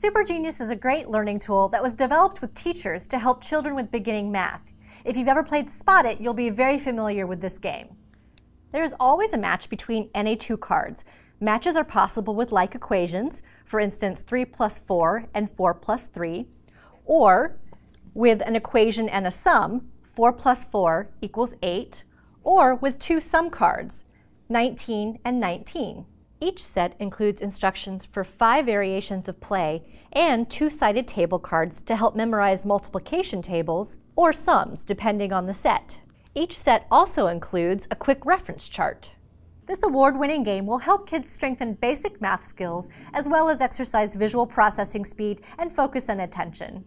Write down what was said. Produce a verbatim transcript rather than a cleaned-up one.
Super Genius is a great learning tool that was developed with teachers to help children with beginning math. If you've ever played Spot It, you'll be very familiar with this game. There is always a match between any two cards. Matches are possible with like equations, for instance three plus four and four plus three, or with an equation and a sum, four plus four equals eight, or with two sum cards, nineteen and nineteen. Each set includes instructions for five variations of play and two-sided table cards to help memorize multiplication tables or sums, depending on the set. Each set also includes a quick reference chart. This award-winning game will help kids strengthen basic math skills as well as exercise visual processing speed and focus and attention.